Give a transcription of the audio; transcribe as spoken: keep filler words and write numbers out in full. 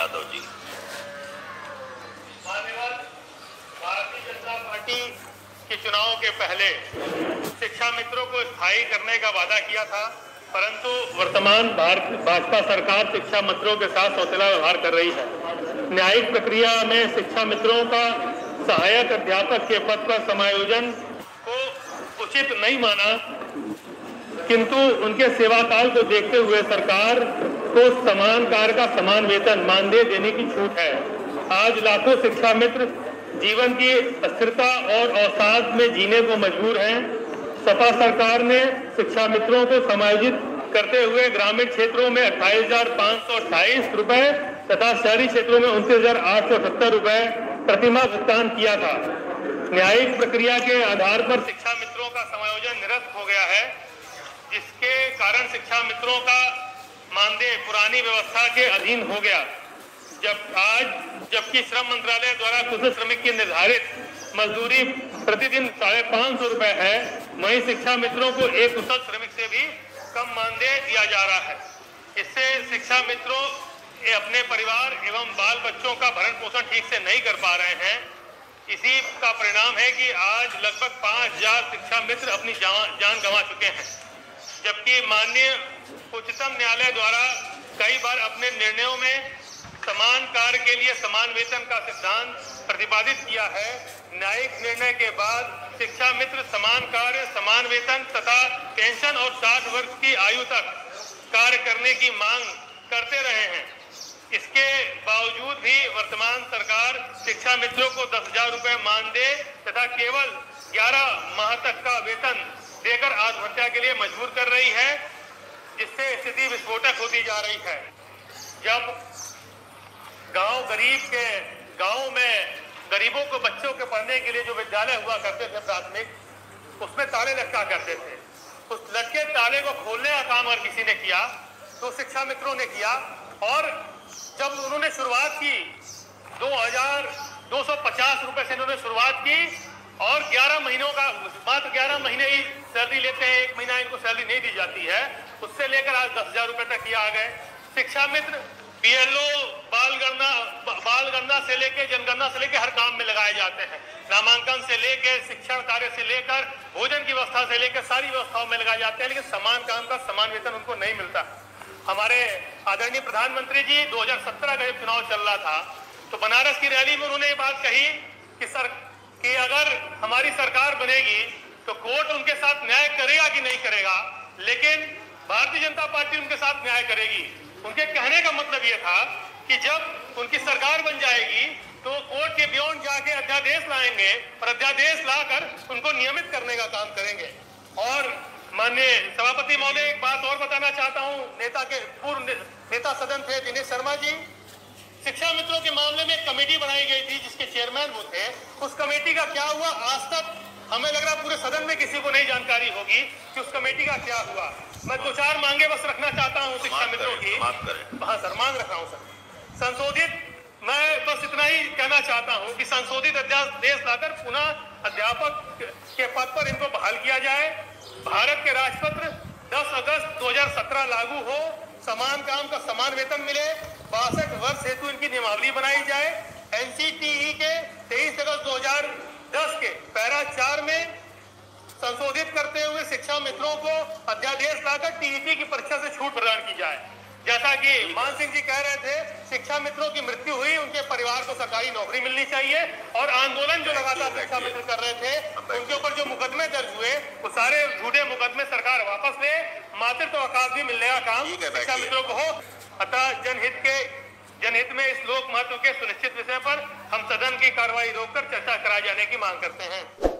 यादव जी। माननीय भारतीय जनता पार्टी के चुनाव के पहले शिक्षा मित्रों को स्थायी करने का वादा किया था, परंतु वर्तमान भाजपा सरकार शिक्षा मित्रों के साथ सौतेला व्यवहार कर रही है। न्यायिक प्रक्रिया में शिक्षा मित्रों का सहायक अध्यापक के पद पर समायोजन को उचित नहीं माना, किंतु उनके सेवाकाल को देखते हुए सरकार को समान कार्य का समान वेतन मानदेय देने की छूट है। आज लाखों शिक्षा मित्र जीवन की अस्थिरता और अवसाद में जीने को मजबूर हैं। सपा सरकार ने शिक्षा मित्रों को समायोजित करते हुए ग्रामीण क्षेत्रों में अट्ठाईस हजार पाँच सौ अट्ठाईस रुपए तथा शहरी क्षेत्रों में उनतीस हजार आठ सौ सत्तर रुपए प्रतिमा भुगतान किया था। न्यायिक प्रक्रिया के आधार पर शिक्षा मित्रों का समायोजन निरस्त हो गया है, जिसके कारण शिक्षा मित्रों का मानदेय पुरानी व्यवस्था के अधीन हो गया। जब आज जबकि श्रम मंत्रालय द्वारा कुशल श्रमिक की निर्धारित मजदूरी प्रतिदिन साढ़े पाँच सौ रुपए है, वहीं शिक्षा मित्रों को एक कुशल श्रमिक से भी कम मानदेय दिया जा रहा है। इससे शिक्षा मित्रों अपने परिवार एवं बाल बच्चों का भरण पोषण ठीक से नहीं कर पा रहे हैं। इसी का परिणाम है कि आज लगभग पाँच हजार शिक्षा मित्र अपनी जान गंवा चुके हैं, जबकि माननीय उच्चतम न्यायालय द्वारा कई बार अपने निर्णयों में समान कार्य के लिए समान वेतन का सिद्धांत प्रतिपादित किया है। न्यायिक निर्णय के बाद शिक्षा मित्र समान कार्य समान वेतन तथा पेंशन और साठ वर्ष की आयु तक कार्य करने की मांग करते रहे हैं। इसके बावजूद भी वर्तमान सरकार शिक्षा मित्रों को दस हजार रुपये मानदेय तथा केवल ग्यारह माह तक का वेतन देकर आत्महत्या के लिए मजबूर कर रही है, जिससे स्थिति विस्फोटक होती जा रही है। जब गांव गरीब के गांव में गरीबों को बच्चों के पढ़ने के लिए जो विद्यालय हुआ करते थे प्राथमिक, उसमें ताले लटका करते थे। उस लटके ताले को खोलने का काम अगर किसी ने किया तो शिक्षा मित्रों ने किया, और जब उन्होंने शुरुआत की दो हजार दो सौ पचास रुपये से उन्होंने शुरुआत की और ग्यारह महीनों का मात्र ग्यारह महीने ही सैलरी लेते हैं, एक महीना इनको सैलरी नहीं दी जाती है, उससे लेकर आज दस हजार रुपये तक ही आ गए। शिक्षा मित्र बीएलओ बाल गणना बाल गणना से लेकर जनगणना से लेकर हर काम में लगाए जाते हैं, नामांकन से लेकर शिक्षण कार्य से लेकर भोजन की व्यवस्था से लेकर सारी व्यवस्थाओं में लगाए जाते हैं, लेकिन समान काम का समान वेतन उनको नहीं मिलता। हमारे आदरणीय प्रधानमंत्री जी दो हजार सत्रह का जब चुनाव चल रहा था तो बनारस की रैली में उन्होंने ये बात कही कि सर कि अगर हमारी सरकार बनेगी तो कोर्ट उनके साथ न्याय करेगा कि नहीं करेगा, लेकिन भारतीय जनता पार्टी उनके साथ न्याय करेगी। उनके कहने का मतलब ये था कि जब उनकी सरकार बन जाएगी तो कोर्ट के बियॉन्ड जाके अध्यादेश लाएंगे और अध्यादेश लाकर उनको नियमित करने का काम करेंगे। और माननीय सभापति महोदय, एक बात और बताना चाहता हूँ, नेता के पूर्व ने, नेता सदन थे दिनेश शर्मा जी। शिक्षा मित्रों के मामले में एक कमेटी बनाई गई थी जिसके चेयरमैन वो थे। उस कमेटी का क्या हुआ आज तक हमें लग रहा पूरे सदन में किसी को नहीं जानकारी होगी कि उस कमेटी का क्या हुआ। मैं दो चार मांगे बस रखना चाहता हूँ शिक्षा मित्रों की। हाँ सर, मांग रख रहा हूँ सर। संशोधित, मैं बस इतना ही कहना चाहता हूँ कि संशोधित अध्यादेश लाकर पुनः अध्यापक के पद पर इनको बहाल किया जाए। भारत के राजपत्र दस अगस्त दो हजार सत्रह लागू हो, समान काम का समान वेतन मिले, बासठ वर्ष हेतु इनकी नियमावली बनाई जाए। एनसीटीई के तेईस अगस्त दो हजार दस के पैरा चार में संशोधित करते हुए शिक्षा मित्रों को अध्यादेश लाकर टीईटी की परीक्षा से छूट प्रदान की जाए। जैसा कि मान सिंह जी कह रहे थे, शिक्षा मित्रों की मृत्यु हुई, उनके परिवार को सरकारी नौकरी मिलनी चाहिए। और आंदोलन जो लगातार शिक्षा मित्र कर रहे थे, उनके ऊपर जो मुकदमे दर्ज हुए वो सारे झूठे मुकदमे सरकार वापस ले। मातृत्व अवकाश भी मिलने का काम शिक्षा मित्रों को हो। अतः जनहित के जनहित में इस लोक महत्व के सुनिश्चित विषय पर हम सदन की कार्रवाई रोककर चर्चा कराए जाने की मांग करते हैं।